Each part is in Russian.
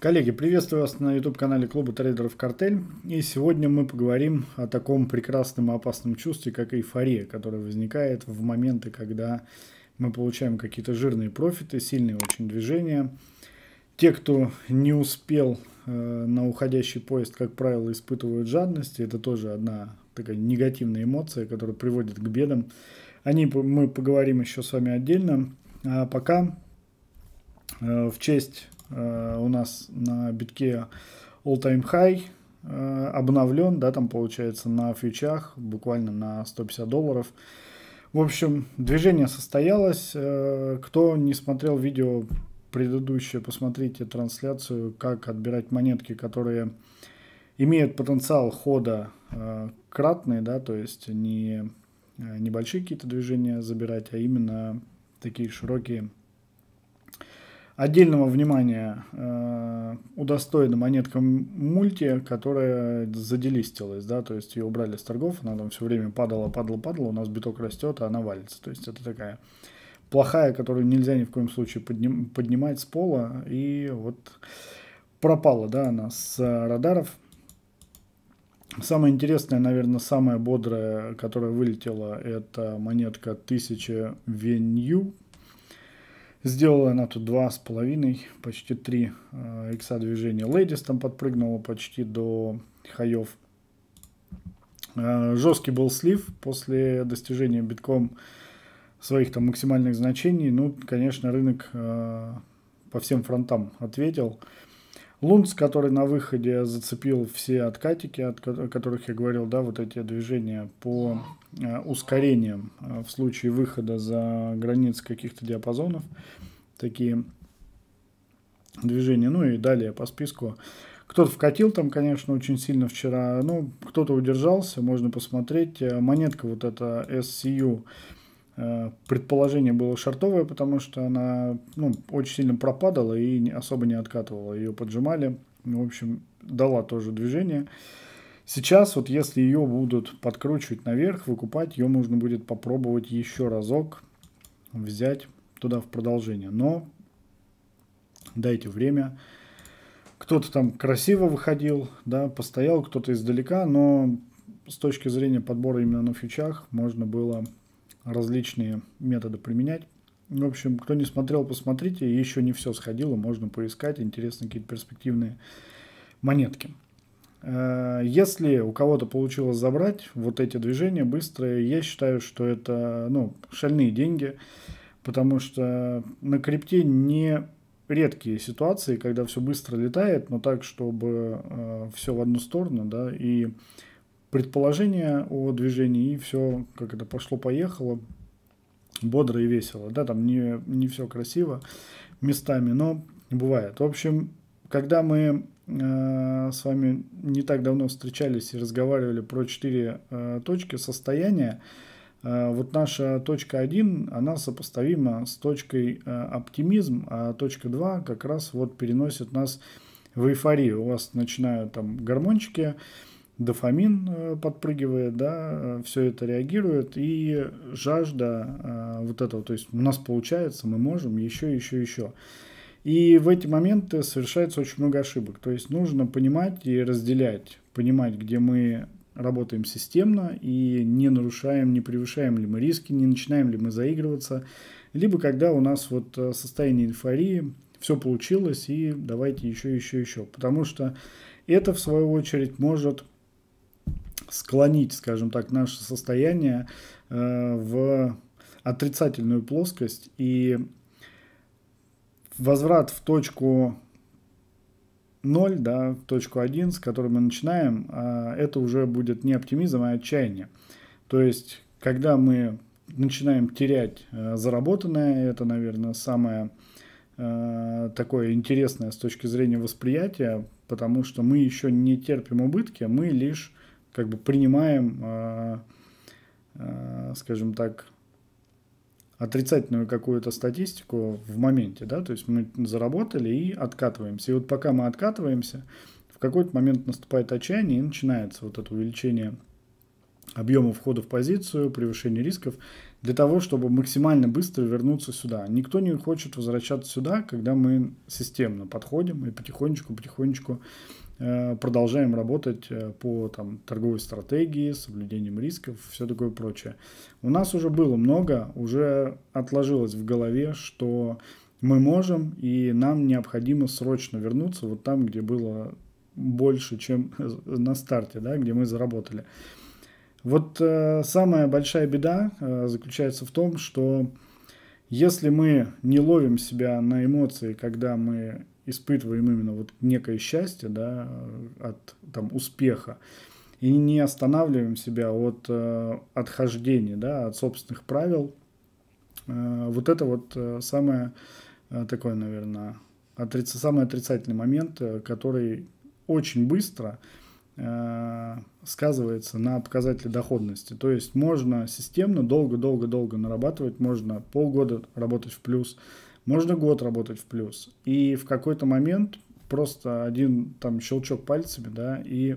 Коллеги, приветствую вас на YouTube-канале Клуба Трейдеров CARTEL. И сегодня мы поговорим о таком прекрасном и опасном чувстве, как эйфория, которая возникает в моменты, когда мы получаем какие-то жирные профиты, сильные очень движения. Те, кто не успел на уходящий поезд, как правило, испытывают жадность. Это тоже одна такая негативная эмоция, которая приводит к бедам. О ней мы поговорим еще с вами отдельно. А пока в честь... у нас на битке all-time high обновлен, да, там получается на фьючах, буквально на 150 долларов. В общем, движение состоялось. Кто не смотрел видео предыдущее, посмотрите трансляцию, как отбирать монетки, которые имеют потенциал хода кратный, да, то есть не небольшие какие-то движения забирать, а именно такие широкие. Отдельного внимания удостоена монетка мульти, которая заделистилась, да, то есть ее убрали с торгов, она там все время падала, у нас биток растет, а она валится, то есть это такая плохая, которую нельзя ни в коем случае поднимать с пола, и вот пропала, да, она с радаров. Самое интересное, наверное, самая бодрая, которая вылетела, это монетка 1000 Венью. Сделала она тут 2,5, почти 3 икса движения. Лэдис там подпрыгнула почти до хаев. Жесткий был слив после достижения битком своих там максимальных значений. Ну, конечно, рынок по всем фронтам ответил. Лунц, который на выходе зацепил все откатики, о которых я говорил, да, вот эти движения по ускорениям в случае выхода за границы каких-то диапазонов, такие движения, ну и далее по списку. Кто-то вкатил там, конечно, очень сильно вчера, ну, кто-то удержался, можно посмотреть. Монетка вот эта SCU, предположение было шортовое, потому что она, ну, очень сильно пропадала и особо не откатывала. Ее поджимали, в общем, дала тоже движение. Сейчас вот если ее будут подкручивать наверх, выкупать, ее можно будет попробовать еще разок взять туда в продолжение. Но дайте время. Кто-то там красиво выходил, да, постоял, кто-то издалека, но с точки зрения подбора именно на фьючах можно было... различные методы применять. В общем, кто не смотрел, посмотрите. Еще не все сходило, можно поискать. Интересные какие-то перспективные монетки. Если у кого-то получилось забрать вот эти движения быстрые, я считаю, что это, ну, шальные деньги, потому что на крипте не редкие ситуации, когда все быстро летает, но так, чтобы все в одну сторону, да, и предположение о движении, и все, как это пошло-поехало, бодро и весело. Да, там не все красиво местами, но бывает. В общем, когда мы с вами не так давно встречались и разговаривали про 4 точки состояния, вот наша точка 1, она сопоставима с точкой оптимизм, а точка 2 как раз вот переносит нас в эйфорию. У вас начинают там гормончики, дофамин подпрыгивает, да, все это реагирует, и жажда вот этого, то есть у нас получается, мы можем еще. И в эти моменты совершается очень много ошибок, то есть нужно понимать и разделять, понимать, где мы работаем системно и не нарушаем, не превышаем ли мы риски, не начинаем ли мы заигрываться, либо когда у нас вот состояние эйфории, все получилось, и давайте еще, потому что это, в свою очередь, может склонить, скажем так, наше состояние в отрицательную плоскость, и возврат в точку 0, да, в точку 1, с которой мы начинаем, это уже будет не оптимизм, а отчаяние. То есть, когда мы начинаем терять заработанное, это, наверное, самое такое интересное с точки зрения восприятия, потому что мы еще не терпим убытки, мы лишь как бы принимаем, скажем так, отрицательную какую-то статистику в моменте, да, то есть мы заработали и откатываемся. И вот пока мы откатываемся, в какой-то момент наступает отчаяние, и начинается вот это увеличение объема входа в позицию, превышение рисков. для того, чтобы максимально быстро вернуться сюда. Никто не хочет возвращаться сюда, когда мы системно подходим и потихонечку-потихонечку продолжаем работать по торговой стратегии, соблюдением рисков, все такое прочее. У нас уже было много, уже отложилось в голове, что мы можем и нам необходимо срочно вернуться вот там, где было больше, чем на старте, да, где мы заработали. Вот самая большая беда заключается в том, что если мы не ловим себя на эмоции, когда мы испытываем именно вот некое счастье, да, от успеха, и не останавливаем себя от отхождения, да, от собственных правил, вот это вот самое такое, наверное, самый отрицательный момент, который очень быстро сказывается на показателе доходности. То есть можно системно долго-долго-долго нарабатывать, можно полгода работать в плюс, можно год работать в плюс. И в какой-то момент просто один щелчок пальцами, да, и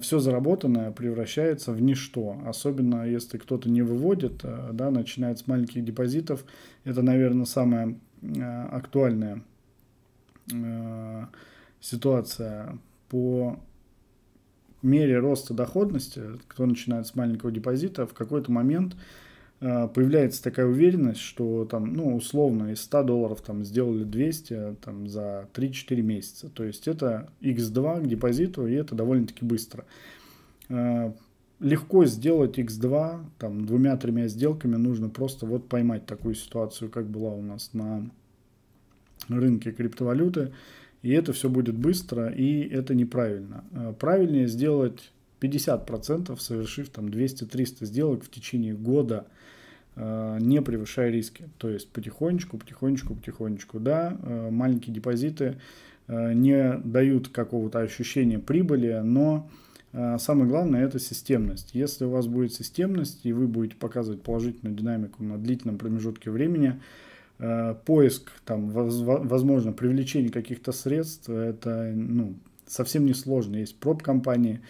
все заработанное превращается в ничто. Особенно если кто-то не выводит, да, начинает с маленьких депозитов. Это, наверное, самая актуальная ситуация по мере роста доходности. Кто начинает с маленького депозита, в какой-то момент появляется такая уверенность, что условно из 100 долларов сделали 200 за 3-4 месяца. То есть это x2 к депозиту, и это довольно-таки быстро. Легко сделать x2, 2-3 сделками, нужно просто вот поймать такую ситуацию, как была у нас на рынке криптовалюты. И это все будет быстро, и это неправильно. Правильнее сделать 50%, совершив 200-300 сделок в течение года, не превышая риски. То есть потихонечку. Да, маленькие депозиты не дают какого-то ощущения прибыли, но самое главное — это системность. Если у вас будет системность, и вы будете показывать положительную динамику на длительном промежутке времени, поиск, возможно, привлечение каких-то средств, это совсем не сложно. Есть проб-компании,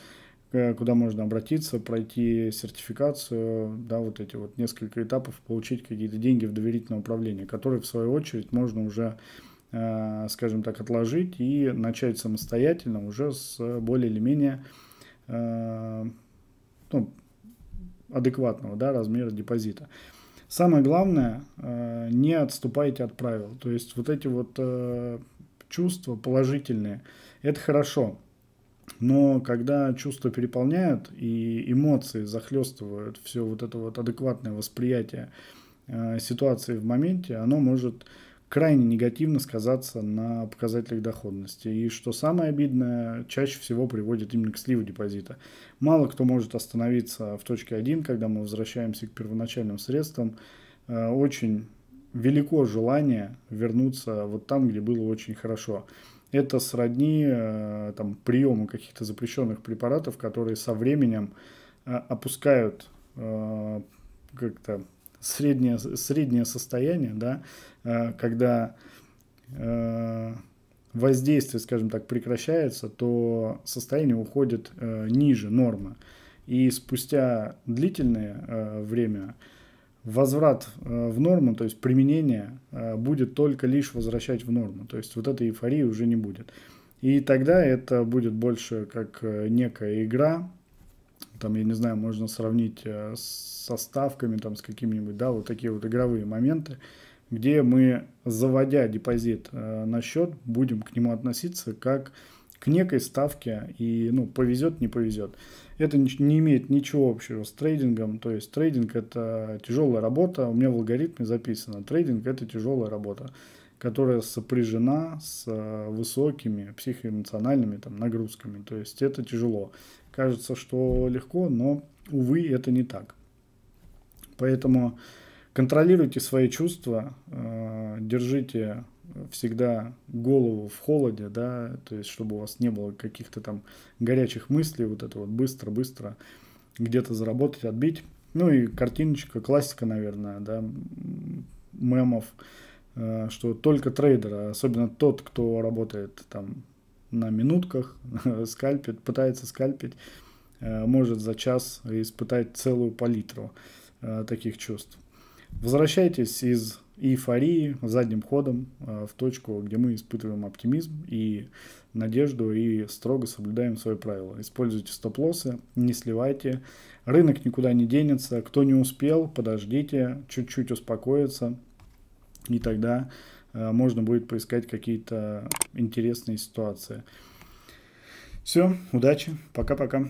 куда можно обратиться, пройти сертификацию, да, вот эти вот несколько этапов, получить какие-то деньги в доверительное управление, которые, в свою очередь, можно уже, скажем так, отложить и начать самостоятельно уже с более или менее адекватного, да, размера депозита. Самое главное, не отступайте от правил. То есть вот эти вот чувства положительные, это хорошо. Но когда чувства переполняют и эмоции захлестывают все вот это вот адекватное восприятие ситуации в моменте, оно может крайне негативно сказаться на показателях доходности. И что самое обидное, чаще всего приводит именно к сливу депозита. Мало кто может остановиться в точке 1, когда мы возвращаемся к первоначальным средствам. Очень велико желание вернуться вот там, где было очень хорошо. Это сродни приему каких-то запрещенных препаратов, которые со временем опускают как-то среднее состояние, да, когда воздействие, скажем так, прекращается, то состояние уходит ниже нормы. И спустя длительное время возврат в норму, то есть применение, будет только лишь возвращать в норму. То есть вот этой эйфории уже не будет. И тогда это будет больше как некая игра. Я не знаю, можно сравнить со ставками, с какими-нибудь, да, вот такие вот игровые моменты, где мы, заводя депозит на счет, будем к нему относиться как к некой ставке, и, повезет, не повезет. Это не имеет ничего общего с трейдингом. То есть трейдинг — это тяжелая работа, у меня в алгоритме записано, трейдинг — это тяжелая работа, которая сопряжена с высокими психоэмоциональными нагрузками. То есть это тяжело. Кажется, что легко, но, увы, это не так. Поэтому контролируйте свои чувства, держите всегда голову в холоде, да, то есть чтобы у вас не было каких-то горячих мыслей, вот это вот быстро-быстро где-то заработать, отбить. Ну и картиночка, классика, наверное, да, мемов, что только трейдер, особенно тот, кто работает на минутках, скальпит, пытается скальпить, может за час испытать целую палитру. таких чувств. Возвращайтесь из эйфории задним ходом в точку, где мы испытываем оптимизм и надежду и строго соблюдаем свои правила. Используйте стоп-лоссы, не сливайте, рынок никуда не денется, кто не успел, подождите, чуть-чуть успокоится, и тогда можно будет поискать какие-то интересные ситуации. Все, удачи, пока-пока.